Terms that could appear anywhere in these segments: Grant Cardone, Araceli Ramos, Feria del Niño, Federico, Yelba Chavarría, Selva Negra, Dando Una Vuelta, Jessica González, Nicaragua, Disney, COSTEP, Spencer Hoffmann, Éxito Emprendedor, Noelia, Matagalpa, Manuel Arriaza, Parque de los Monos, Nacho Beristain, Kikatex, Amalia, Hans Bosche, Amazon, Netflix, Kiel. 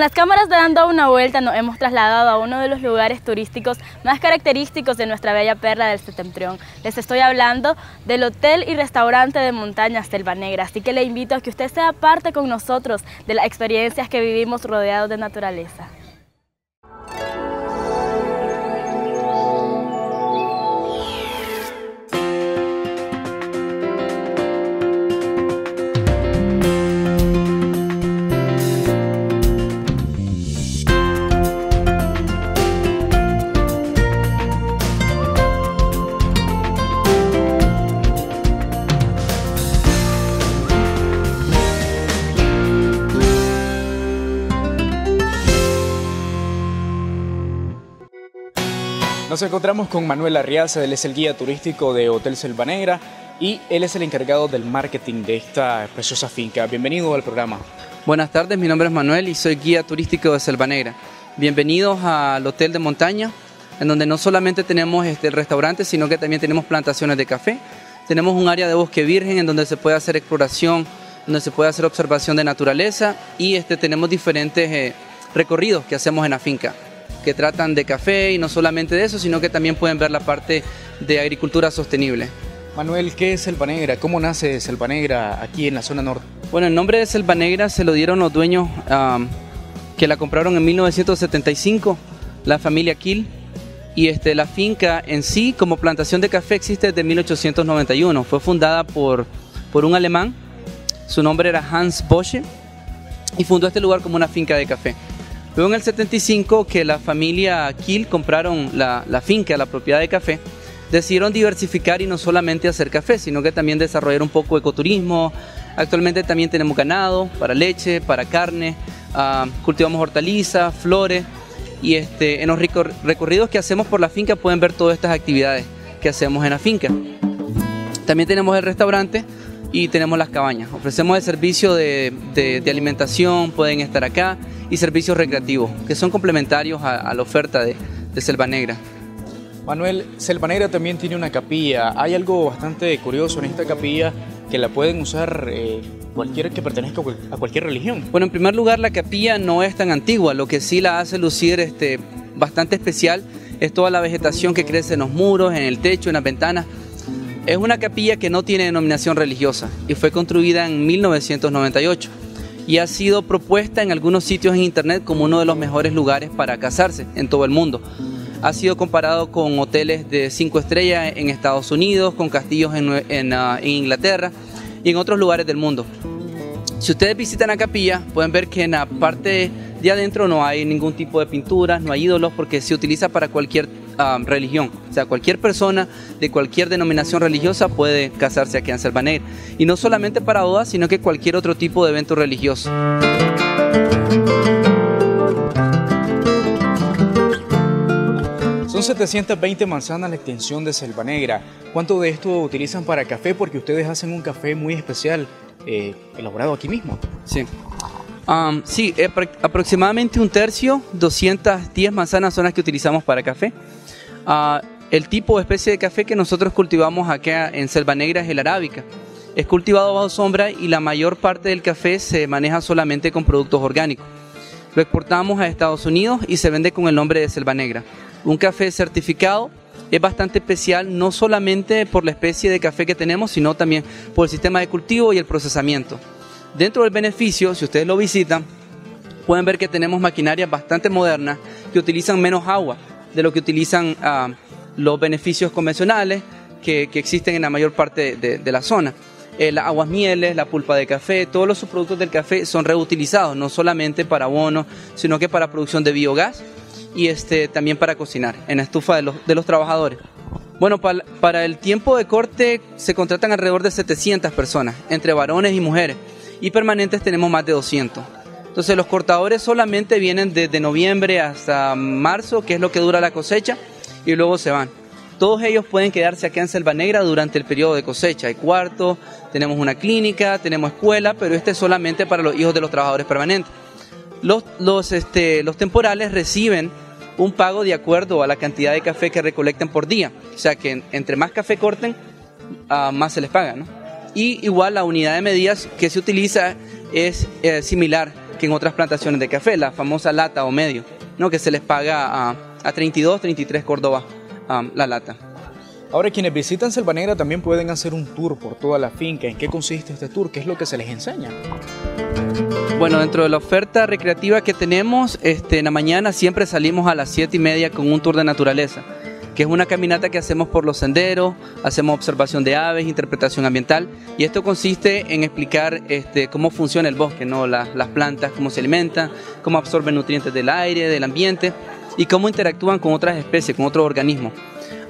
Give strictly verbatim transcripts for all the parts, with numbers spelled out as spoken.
Con las cámaras de Dando Una Vuelta nos hemos trasladado a uno de los lugares turísticos más característicos de nuestra bella perla del septentrión. Les estoy hablando del hotel y restaurante de montaña Selva Negra, así que le invito a que usted sea parte con nosotros de las experiencias que vivimos rodeados de naturaleza. Nos encontramos con Manuel Arriaza, él es el guía turístico de Hotel Selva Negra y él es el encargado del marketing de esta preciosa finca. Bienvenido al programa. Buenas tardes, mi nombre es Manuel y soy guía turístico de Selva Negra. Bienvenidos al Hotel de Montaña, en donde no solamente tenemos este restaurante, sino que también tenemos plantaciones de café. Tenemos un área de bosque virgen en donde se puede hacer exploración, donde se puede hacer observación de naturaleza y este, tenemos diferentes eh, recorridos que hacemos en la finca, que tratan de café y no solamente de eso, sino que también pueden ver la parte de agricultura sostenible. Manuel, ¿qué es Selva Negra? ¿Cómo nace Selva Negra aquí en la zona norte? Bueno, el nombre de Selva Negra se lo dieron los dueños um, que la compraron en mil novecientos setenta y cinco, la familia Kiel, y este, la finca en sí como plantación de café existe desde mil ochocientos noventa y uno. Fue fundada por, por un alemán, su nombre era Hans Bosche, y fundó este lugar como una finca de café. Luego en el setenta y cinco, que la familia Kiel compraron la, la finca, la propiedad de café, decidieron diversificar y no solamente hacer café, sino que también desarrollar un poco ecoturismo. Actualmente también tenemos ganado para leche, para carne, uh, cultivamos hortalizas, flores y este, en los recor- recorridos que hacemos por la finca pueden ver todas estas actividades que hacemos en la finca. También tenemos el restaurante y tenemos las cabañas. Ofrecemos el servicio de, de, de alimentación, pueden estar acá, y servicios recreativos, que son complementarios a, a la oferta de, de Selva Negra. Manuel, Selva Negra también tiene una capilla. Hay algo bastante curioso en esta capilla, que la pueden usar eh, cualquiera que pertenezca a cualquier religión. Bueno, en primer lugar, la capilla no es tan antigua, lo que sí la hace lucir este, bastante especial es toda la vegetación que crece en los muros, en el techo, en las ventanas. Es una capilla que no tiene denominación religiosa y fue construida en mil novecientos noventa y ocho. Y ha sido propuesta en algunos sitios en internet como uno de los mejores lugares para casarse en todo el mundo. Ha sido comparado con hoteles de cinco estrellas en Estados Unidos, con castillos en, en, uh, en Inglaterra y en otros lugares del mundo. Si ustedes visitan la capilla, pueden ver que en la parte de adentro no hay ningún tipo de pinturas, no hay ídolos, porque se utiliza para cualquier uh, religión. O sea, cualquier persona de cualquier denominación religiosa puede casarse aquí en Selva Negra. Y no solamente para bodas, sino que cualquier otro tipo de evento religioso. Son setecientas veinte manzanas la extensión de Selva Negra. ¿Cuánto de esto utilizan para café? Porque ustedes hacen un café muy especial, eh, elaborado aquí mismo. Sí, um, sí eh, aproximadamente un tercio, doscientas diez manzanas son las que utilizamos para café. Uh, el tipo o especie de café que nosotros cultivamos acá en Selva Negra es el arábica. Es cultivado bajo sombra y la mayor parte del café se maneja solamente con productos orgánicos. Lo exportamos a Estados Unidos y se vende con el nombre de Selva Negra. Un café certificado es bastante especial, no solamente por la especie de café que tenemos, sino también por el sistema de cultivo y el procesamiento. Dentro del beneficio, si ustedes lo visitan, pueden ver que tenemos maquinarias bastante modernas que utilizan menos agua de lo que utilizan uh, los beneficios convencionales que, que existen en la mayor parte de, de la zona. Eh, las aguas mieles, la pulpa de café, todos los subproductos del café son reutilizados, no solamente para abonos, sino que para producción de biogás, y este, también para cocinar en la estufa de los, de los trabajadores. Bueno, para, para el tiempo de corte se contratan alrededor de setecientas personas, entre varones y mujeres, y permanentes tenemos más de doscientos. Entonces los cortadores solamente vienen desde noviembre hasta marzo, que es lo que dura la cosecha, y luego se van. Todos ellos pueden quedarse acá en Selva Negra durante el periodo de cosecha. Hay cuartos, tenemos una clínica, tenemos escuela, pero este es solamente para los hijos de los trabajadores permanentes. Los, los, este, los temporales reciben un pago de acuerdo a la cantidad de café que recolectan por día. O sea que entre más café corten, uh, más se les paga, ¿no? Y igual la unidad de medidas que se utiliza es eh, similar que en otras plantaciones de café, la famosa lata o medio, ¿no? Que se les paga a, a treinta y dos, treinta y tres córdobas um, la lata. Ahora, quienes visitan Selva Negra también pueden hacer un tour por toda la finca. ¿En qué consiste este tour? ¿Qué es lo que se les enseña? Bueno, dentro de la oferta recreativa que tenemos, este, en la mañana siempre salimos a las siete y media con un tour de naturaleza, que es una caminata que hacemos por los senderos, hacemos observación de aves, interpretación ambiental, y esto consiste en explicar este, cómo funciona el bosque, ¿no? Las, las plantas, cómo se alimentan, cómo absorben nutrientes del aire, del ambiente, y cómo interactúan con otras especies, con otros organismos.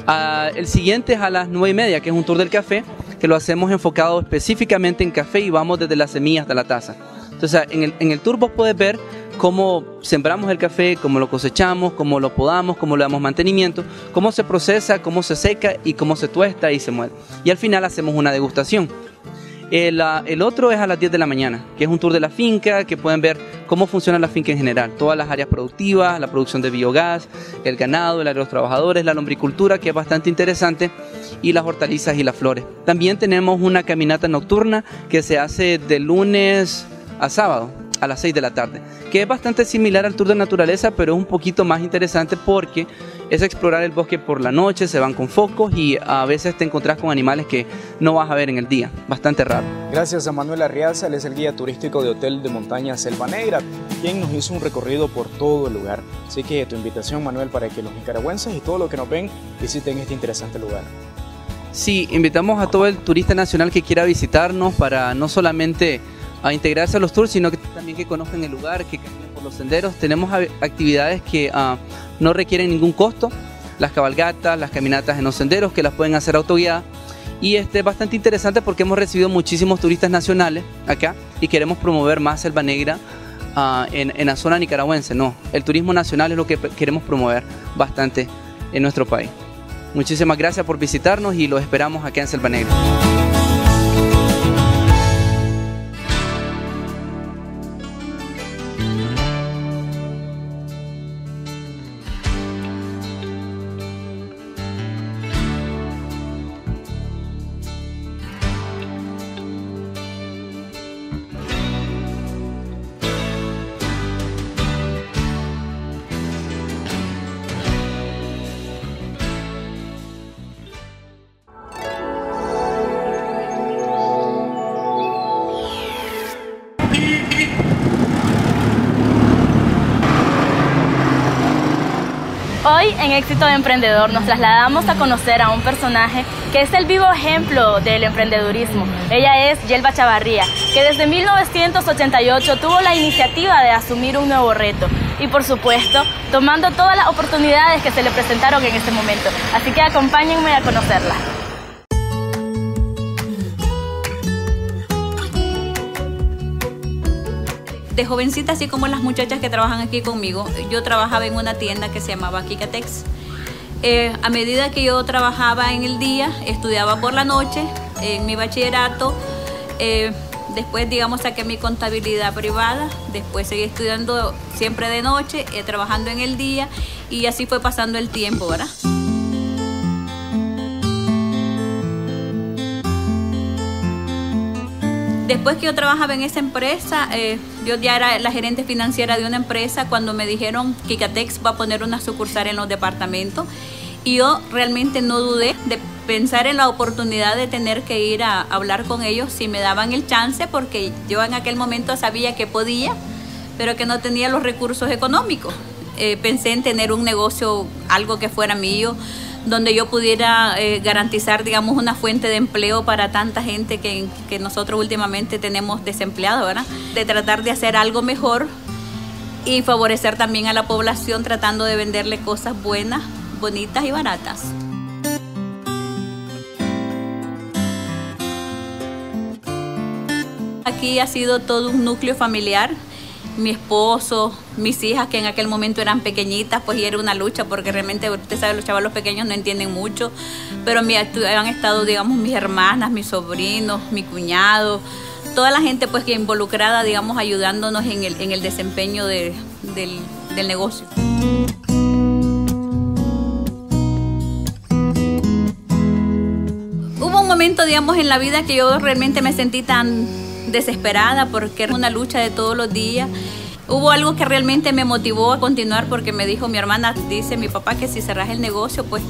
Ah, el siguiente es a las nueve y media, que es un tour del café, que lo hacemos enfocado específicamente en café y vamos desde las semillas hasta la taza. Entonces, en el, en el tour vos podés ver cómo sembramos el café, cómo lo cosechamos, cómo lo podamos, cómo le damos mantenimiento, cómo se procesa, cómo se seca y cómo se tuesta y se muele. Y al final hacemos una degustación. El, el otro es a las diez de la mañana, que es un tour de la finca, que pueden ver cómo funciona la finca en general, todas las áreas productivas, la producción de biogás, el ganado, el área de los trabajadores, la lombricultura, que es bastante interesante, y las hortalizas y las flores. También tenemos una caminata nocturna que se hace de lunes a sábado a las seis de la tarde, que es bastante similar al tour de naturaleza, pero es un poquito más interesante porque es explorar el bosque por la noche, se van con focos y a veces te encontrás con animales que no vas a ver en el día, bastante raro. Gracias a Manuel Arriaza, él es el guía turístico de Hotel de Montaña Selva Negra, quien nos hizo un recorrido por todo el lugar. Así que tu invitación, Manuel, para que los nicaragüenses y todos los que nos ven visiten este interesante lugar. Sí, invitamos a todo el turista nacional que quiera visitarnos para no solamente a integrarse a los tours, sino que también que conozcan el lugar, que caminen por los senderos. Tenemos actividades que uh, no requieren ningún costo, las cabalgatas, las caminatas en los senderos, que las pueden hacer autoguiadas. Y este es bastante interesante porque hemos recibido muchísimos turistas nacionales acá y queremos promover más Selva Negra uh, en, en la zona nicaragüense. No, el turismo nacional es lo que queremos promover bastante en nuestro país. Muchísimas gracias por visitarnos y los esperamos acá en Selva Negra. Hoy en Éxito de Emprendedor nos trasladamos a conocer a un personaje que es el vivo ejemplo del emprendedurismo. Ella es Yelba Chavarría, que desde mil novecientos ochenta y ocho tuvo la iniciativa de asumir un nuevo reto y, por supuesto, tomando todas las oportunidades que se le presentaron en ese momento. Así que acompáñenme a conocerla. De jovencita, así como las muchachas que trabajan aquí conmigo, yo trabajaba en una tienda que se llamaba Kikatex. Eh, a medida que yo trabajaba en el día, estudiaba por la noche en mi bachillerato, eh, después, digamos, saqué mi contabilidad privada, después seguí estudiando siempre de noche, eh, trabajando en el día, y así fue pasando el tiempo, ¿verdad? Después que yo trabajaba en esa empresa, eh, yo ya era la gerente financiera de una empresa cuando me dijeron que Kikatex va a poner una sucursal en los departamentos. Y yo realmente no dudé de pensar en la oportunidad de tener que ir a hablar con ellos si me daban el chance, porque yo en aquel momento sabía que podía, pero que no tenía los recursos económicos. Eh, pensé en tener un negocio, algo que fuera mío, donde yo pudiera eh, garantizar, digamos, una fuente de empleo para tanta gente que, que nosotros últimamente tenemos desempleado, ¿verdad? De tratar de hacer algo mejor y favorecer también a la población tratando de venderle cosas buenas, bonitas y baratas. Aquí ha sido todo un núcleo familiar. Mi esposo, mis hijas, que en aquel momento eran pequeñitas, pues y era una lucha, porque realmente, usted sabe, los chavalos pequeños no entienden mucho, pero mi, han estado, digamos, mis hermanas, mis sobrinos, mi cuñado, toda la gente pues que involucrada, digamos, ayudándonos en el, en el desempeño de, del, del negocio. Hubo un momento, digamos, en la vida que yo realmente me sentí tan desesperada porque era una lucha de todos los días hubo algo que realmente me motivó a continuar, porque me dijo mi hermana, dice mi papá que si cerras el negocio pues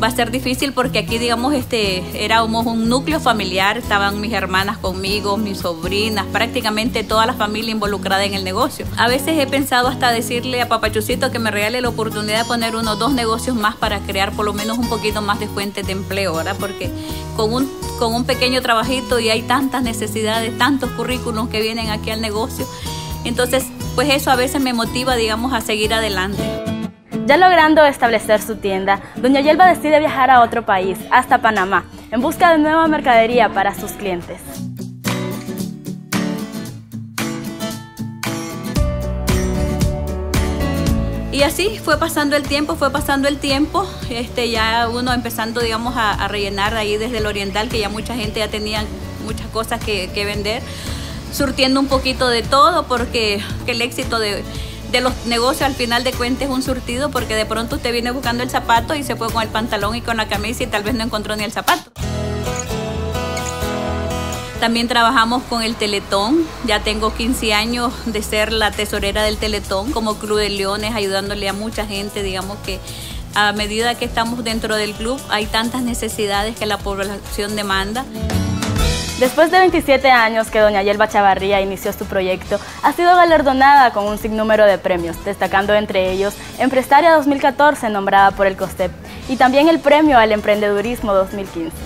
va a ser difícil, porque aquí digamos este éramos un núcleo familiar, estaban mis hermanas conmigo, mis sobrinas, prácticamente toda la familia involucrada en el negocio. A veces he pensado hasta decirle a Papachucito que me regale la oportunidad de poner unos dos negocios más para crear por lo menos un poquito más de fuentes de empleo, ¿verdad? Porque con un, con un pequeño trabajito y hay tantas necesidades, tantos currículums que vienen aquí al negocio, entonces pues eso a veces me motiva, digamos, a seguir adelante. Ya logrando establecer su tienda, doña Yelba decide viajar a otro país, hasta Panamá, en busca de nueva mercadería para sus clientes. Y así fue pasando el tiempo, fue pasando el tiempo, este, ya uno empezando, digamos, a, a rellenar ahí desde el oriental, que ya mucha gente ya tenía muchas cosas que, que vender, surtiendo un poquito de todo, porque el éxito de... de los negocios al final de cuentas es un surtido, porque de pronto usted viene buscando el zapato y se fue con el pantalón y con la camisa y tal vez no encontró ni el zapato. También trabajamos con el Teletón, ya tengo quince años de ser la tesorera del Teletón como Club de Leones, ayudándole a mucha gente, digamos que a medida que estamos dentro del club hay tantas necesidades que la población demanda. Después de veintisiete años que doña Yelba Chavarría inició su proyecto, ha sido galardonada con un sinnúmero de premios, destacando entre ellos Empresaria dos mil catorce, nombrada por el COSTEP, y también el Premio al Emprendedurismo dos mil quince.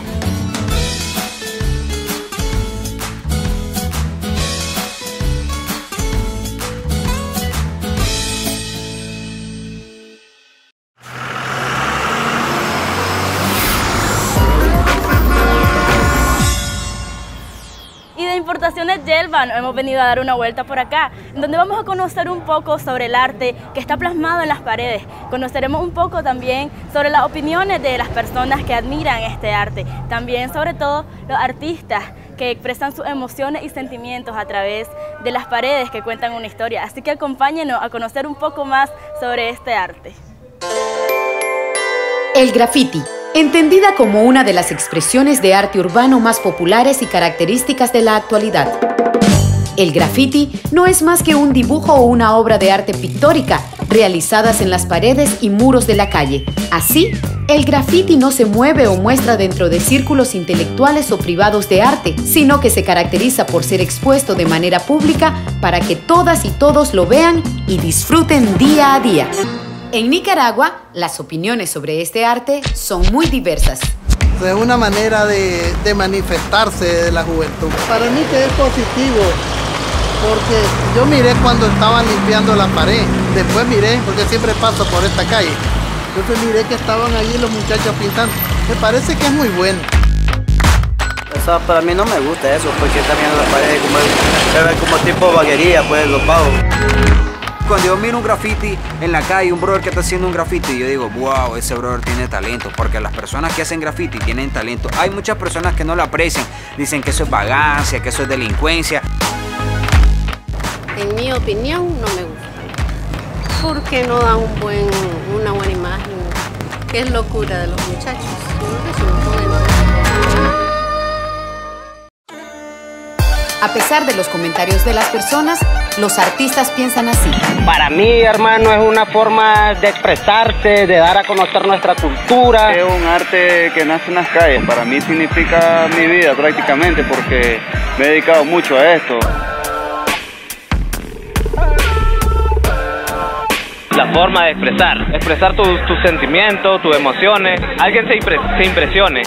Yelba, hemos venido a dar una vuelta por acá, donde vamos a conocer un poco sobre el arte que está plasmado en las paredes. Conoceremos un poco también sobre las opiniones de las personas que admiran este arte, también sobre todo los artistas que expresan sus emociones y sentimientos a través de las paredes que cuentan una historia. Así que acompáñenos a conocer un poco más sobre este arte. El graffiti, entendida como una de las expresiones de arte urbano más populares y características de la actualidad. El graffiti no es más que un dibujo o una obra de arte pictórica realizadas en las paredes y muros de la calle. Así, el graffiti no se mueve o muestra dentro de círculos intelectuales o privados de arte, sino que se caracteriza por ser expuesto de manera pública para que todas y todos lo vean y disfruten día a día. En Nicaragua, las opiniones sobre este arte son muy diversas. Es una manera de, de manifestarse de la juventud. Para mí que es positivo, porque yo miré cuando estaban limpiando la pared, después miré, porque siempre paso por esta calle, entonces miré que estaban allí los muchachos pintando. Me parece que es muy bueno. Eso para mí no me gusta eso, porque también la pared es como, como tipo vaguería, pues los pavos. Cuando yo miro un graffiti en la calle, un brother que está haciendo un graffiti, yo digo, wow, ese brother tiene talento, porque las personas que hacen graffiti tienen talento. Hay muchas personas que no lo aprecian, dicen que eso es vagancia, que eso es delincuencia. En mi opinión, no me gusta, porque no da un buen, una buena imagen, que es locura de los muchachos. A pesar de los comentarios de las personas, los artistas piensan así. Para mí, hermano, es una forma de expresarse, de dar a conocer nuestra cultura. Es un arte que nace en las calles. Para mí significa mi vida prácticamente, porque me he dedicado mucho a esto. La forma de expresar, expresar tus tu sentimientos, tus emociones. Alguien se, impre se impresione.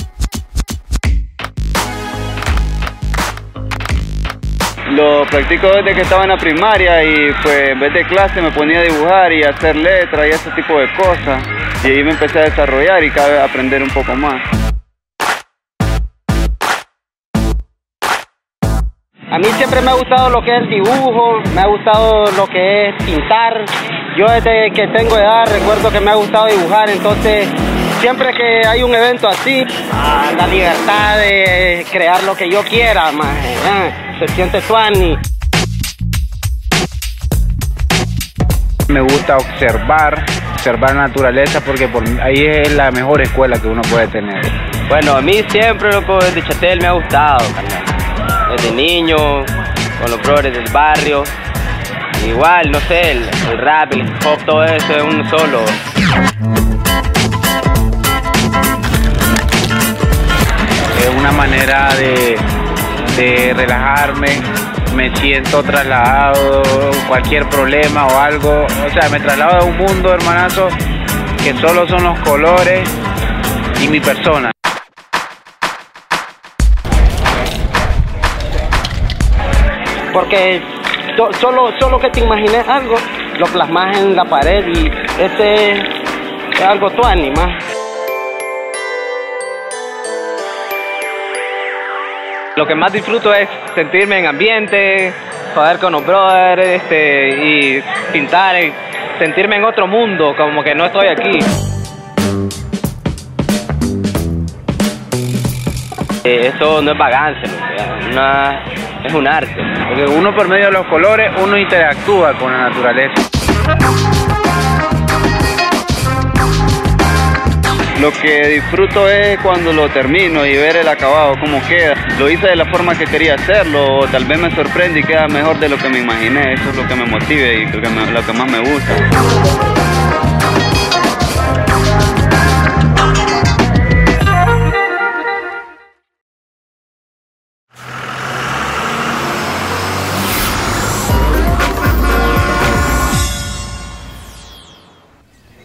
Lo practico desde que estaba en la primaria y pues en vez de clase me ponía a dibujar y a hacer letras y ese tipo de cosas. Y ahí me empecé a desarrollar y cada vez aprender un poco más. A mí siempre me ha gustado lo que es el dibujo, me ha gustado lo que es pintar. Yo desde que tengo edad recuerdo que me ha gustado dibujar, entonces siempre que hay un evento así, ah, la libertad de crear lo que yo quiera, más. Se siente tuani. Me gusta observar, observar la naturaleza, porque por ahí es la mejor escuela que uno puede tener. Bueno, a mí siempre, loco, desde Chatel me ha gustado, carnal. Desde niño, con los brothers del barrio. Igual, no sé, el, el rap, el hip hop, todo eso es un solo. Es una manera de, de relajarme, me siento trasladado, cualquier problema o algo, o sea, me traslado de un mundo, hermanazo, que solo son los colores y mi persona. Porque solo, solo que te imagines algo, lo plasmas en la pared y ese es algo tu ánima. Lo que más disfruto es sentirme en ambiente, joder con los brothers este, y pintar, sentirme en otro mundo, como que no estoy aquí. Eso no es vagancia, ¿no? Una, es un arte. Porque uno por medio de los colores, uno interactúa con la naturaleza. Lo que disfruto es cuando lo termino y ver el acabado, cómo queda. Lo hice de la forma que quería hacerlo, o tal vez me sorprende y queda mejor de lo que me imaginé. Eso es lo que me motiva y lo que, me, lo que más me gusta.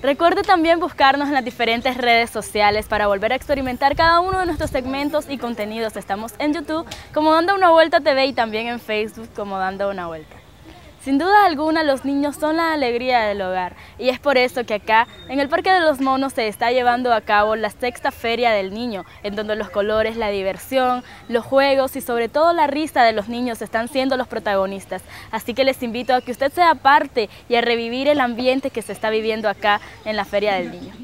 Recuerde también buscarnos en las diferentes redes sociales para volver a experimentar cada uno de nuestros segmentos y contenidos. Estamos en YouTube como Dando Una Vuelta T V y también en Facebook como Dando Una Vuelta. Sin duda alguna, los niños son la alegría del hogar y es por eso que acá, en el Parque de los Monos, se está llevando a cabo la sexta Feria del Niño, en donde los colores, la diversión, los juegos y sobre todo la risa de los niños están siendo los protagonistas. Así que les invito a que usted sea parte y a revivir el ambiente que se está viviendo acá en la Feria del Niño.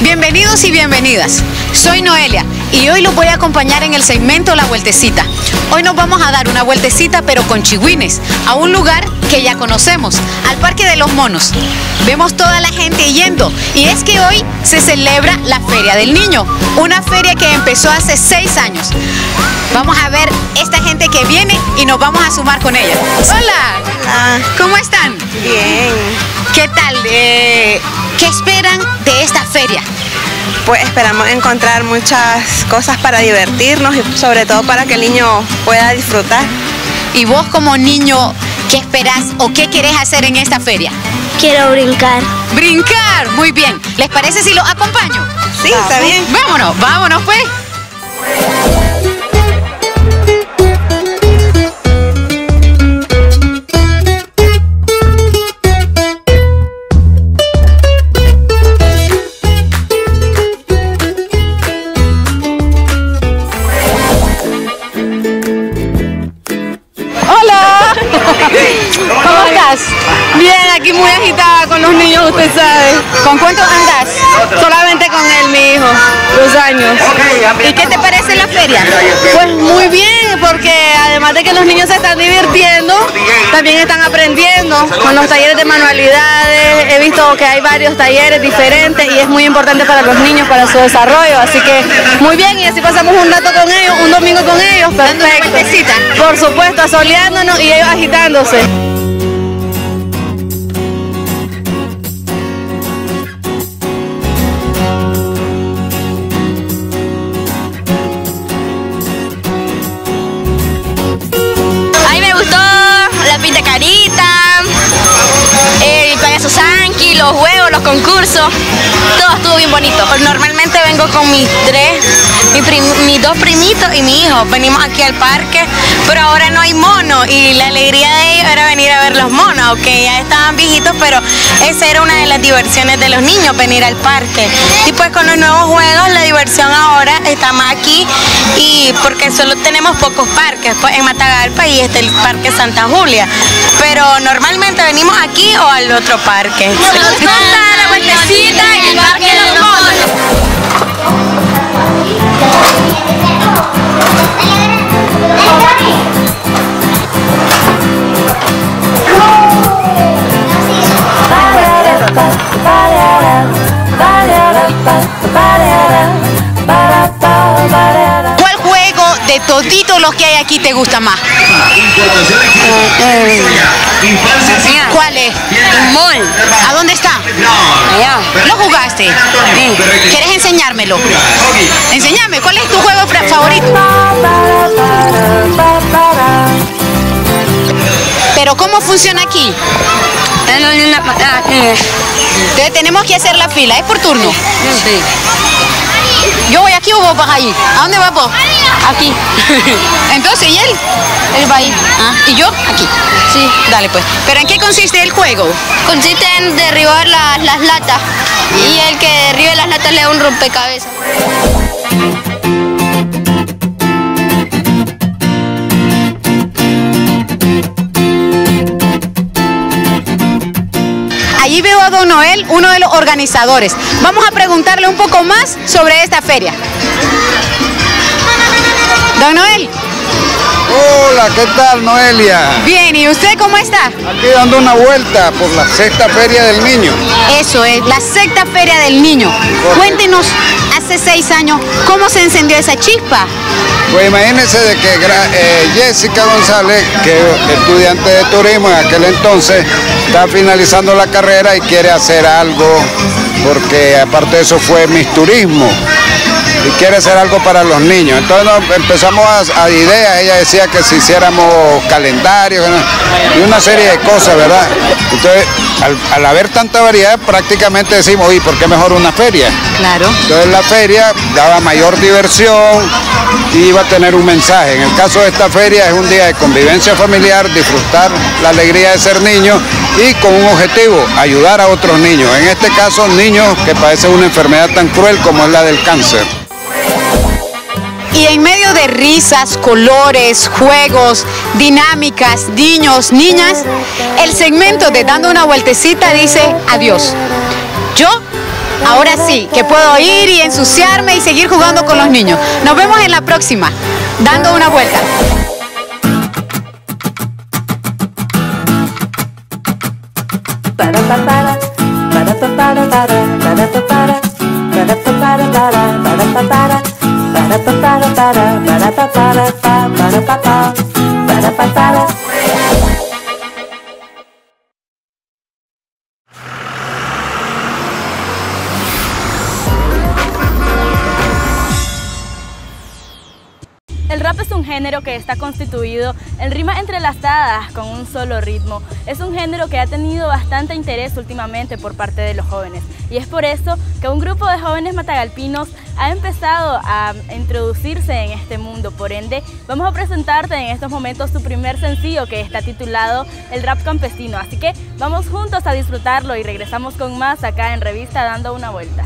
Bienvenidos y bienvenidas, soy Noelia y hoy los voy a acompañar en el segmento La Vueltecita. Hoy nos vamos a dar una vueltecita pero con chigüines, a un lugar que ya conocemos, al Parque de los Monos. Vemos toda la gente yendo y es que hoy se celebra la Feria del Niño, una feria que empezó hace seis años. Vamos a ver esta gente que viene y nos vamos a sumar con ella. ¡Hola! ¿Cómo están? Bien. ¿Qué tal? Eh, ¿Qué esperan de esta feria? Pues esperamos encontrar muchas cosas para divertirnos y sobre todo para que el niño pueda disfrutar. Y vos como niño, ¿qué esperás o qué querés hacer en esta feria? Quiero brincar. ¡Brincar! Muy bien. ¿Les parece si los acompaño? Sí, vamos. Está bien. Vámonos, vámonos pues. ¿Cómo estás? Bien, aquí muy agitada con los niños, usted sabe. ¿Con cuántos andas? Solamente con él, mi hijo, dos años. ¿Y qué te parece la feria? Pues muy bien, porque además de que los niños se están divirtiendo, también están aprendiendo con los talleres de manualidades. He visto que hay varios talleres diferentes y es muy importante para los niños, para su desarrollo. Así que muy bien, y así pasamos un rato con ellos, un domingo con ellos. Perfecto. Por supuesto, asoleándonos y ellos agitándose. Los juegos, los concursos, todo estuvo bien bonito. Normalmente vengo con mis tres, mi prim, mis dos primitos y mi hijo. Venimos aquí al parque, pero ahora no hay monos y la alegría de ellos era venir a ver los monos, aunque ya estaban viejitos, pero esa era una de las diversiones de los niños, venir al parque. Y pues con los nuevos juegos la diversión ahora está más aquí, y porque solo tenemos pocos parques, pues en Matagalpa y este el Parque Santa Julia, pero normalmente venimos aquí o al otro parque. Nos gusta la vueltecita y el Parque de los Monos. ¿Cuál juego de toditos los que hay aquí te gusta más? ¿Cuál es? El mol. ¿A dónde está? Allá. ¿Lo jugaste? Sí. ¿Quieres enseñármelo? Enséñame, ¿cuál es tu juego favorito? ¿Pero cómo funciona aquí? Entonces tenemos que hacer la fila, ¿es por turno? Sí. Yo voy aquí o vos vas ahí. ¿A dónde vas vos? Aquí. Entonces, ¿y él? Él va ahí. Ah, ¿y yo? Aquí. Sí. Dale pues. ¿Pero en qué consiste el juego? Consiste en derribar las, las latas. Y el que derribe las latas le da un rompecabezas. Allí veo a don Noel, uno de los organizadores. Vamos a preguntarle un poco más sobre esta feria. Don Noel. Hola, ¿qué tal, Noelia? Bien, ¿y usted cómo está? Aquí dando una vuelta por la sexta feria del niño. Eso es, la sexta feria del niño. Correcto. Cuéntenos, hace seis años, ¿cómo se encendió esa chispa? Pues imagínense de que eh, Jessica González, que es estudiante de turismo en aquel entonces, está finalizando la carrera y quiere hacer algo, porque aparte de eso fue Miss Turismo. Y quiere hacer algo para los niños. Entonces nos empezamos a, a ideas, ella decía que si hiciéramos calendarios, ¿no? Y una serie de cosas, ¿verdad? Entonces, al, al haber tanta variedad, prácticamente decimos, ¿y por qué mejor una feria? Claro. Entonces la feria daba mayor diversión y iba a tener un mensaje. En el caso de esta feria es un día de convivencia familiar, disfrutar la alegría de ser niño y con un objetivo, ayudar a otros niños. En este caso, niños que padecen una enfermedad tan cruel como es la del cáncer. Y en medio de risas, colores, juegos, dinámicas, niños, niñas, el segmento de Dando una Vueltecita dice adiós. Yo, ahora sí, que puedo ir y ensuciarme y seguir jugando con los niños. Nos vemos en la próxima, Dando una Vuelta. El rap es un género que está constituido en rimas entrelazadas con un solo ritmo. Es un género que ha tenido bastante interés últimamente por parte de los jóvenes. Y es por eso que un grupo de jóvenes matagalpinos ha empezado a introducirse en este mundo. Por ende, vamos a presentarte en estos momentos su primer sencillo, que está titulado El Rap Campesino. Así que vamos juntos a disfrutarlo y regresamos con más acá en Revista Dando una Vuelta.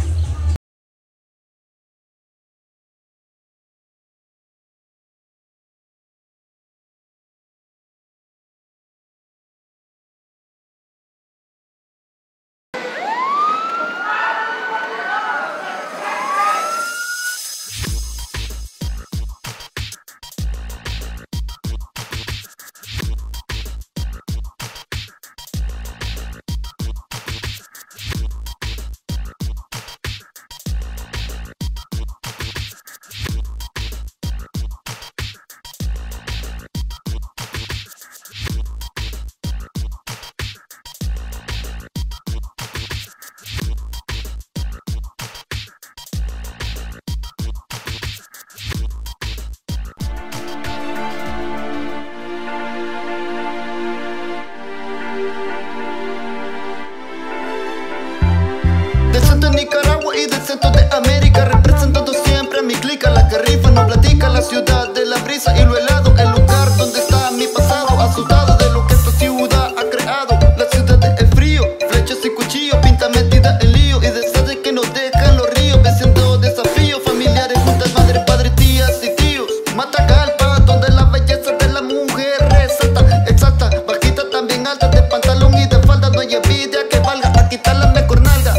Nicaragua y del centro de América, representando siempre a mi clica, la que rifa no platica, la ciudad de la brisa y lo helado, el lugar donde está mi pasado, asustado de lo que esta ciudad ha creado, la ciudad del frío, flechas y cuchillos, pinta metida en lío y deseos que nos dejan los ríos, venciendo desafíos familiares, juntas, madres, padres, tías y tíos, Matagalpa, donde la belleza de la mujer resalta, exalta, bajita también alta, de pantalón y de falda, no hay envidia que valga, aquí está la mejor nalga.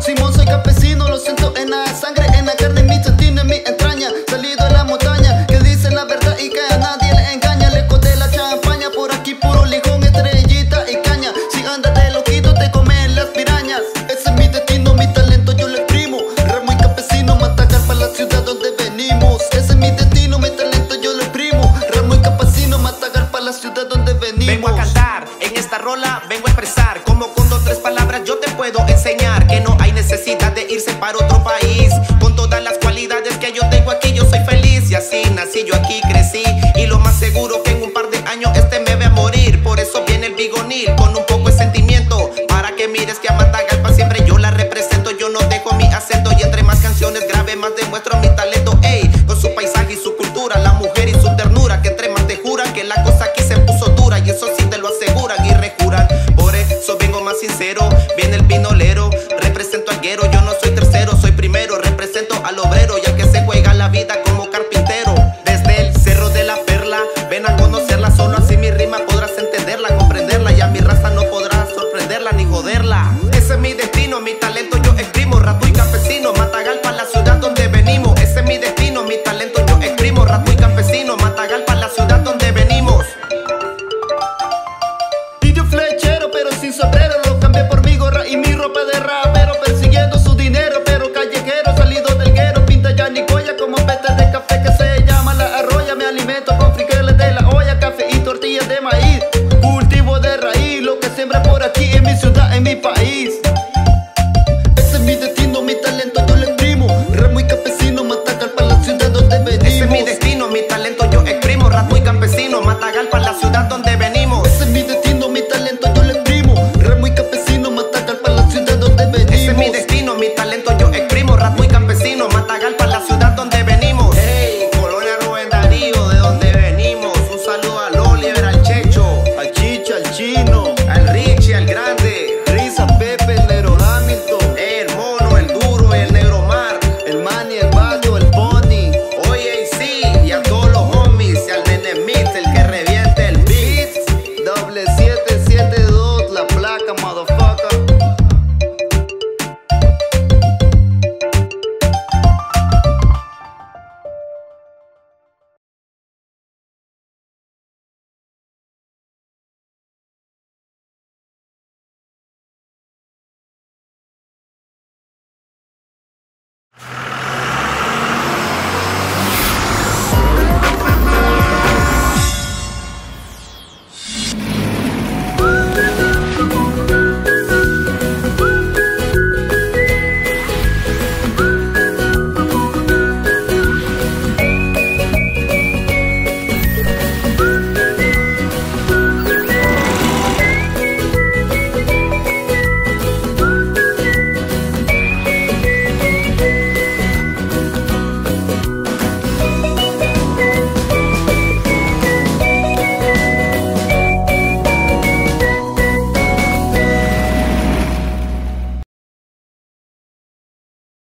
Simón, soy campesino. puedo enseñar que no hay necesidad de irse para otro país. Con todas las cualidades que yo tengo aquí yo soy feliz. Y así nací, yo aquí crecí. Y lo más seguro que en un par de años este me ve a morir. Por eso viene el bigonil con un poco de sentimiento, para que mires que a Matagalpa siempre yo la represento. Yo no dejo mi acento y entre más canciones grave más demuestro mi talento. Ey, con su paisaje y su cultura, la mujer y su ternura, que entre más te juran que la cosa aquí se puso dura. Y eso sí te lo aseguran y rejuran. Por eso vengo más sincero, viene el vinolero, represento al guero. Yo no soy tercero, soy primero, represento al obrero. Y al que se juega la vida como carpintero. Desde el cerro de la perla, ven a conocerla. Solo así mi rima podrás entenderla, comprenderla. Y a mi raza no podrás sorprenderla ni joderla. Ese es mi destino, mi talento yo exprimo. Rato y campesino, Matagalpa, la ciudad donde venimos. Ese es mi destino, mi talento yo exprimo. Rato y campesino, Matagalpa, la ciudad donde venimos. Y yo flechero pero sin sombrero, lo cambié por mi gorra y mi ropa de rapero. Persiguiendo su dinero pero callejero, salido del guero. Pinta ya ni colla como petas de café que se llama la arroya. Me alimento con frijoles de la olla, café y tortillas de maíz. Cultivo de raíz, lo que siembra por aquí en mi ciudad, en mi país.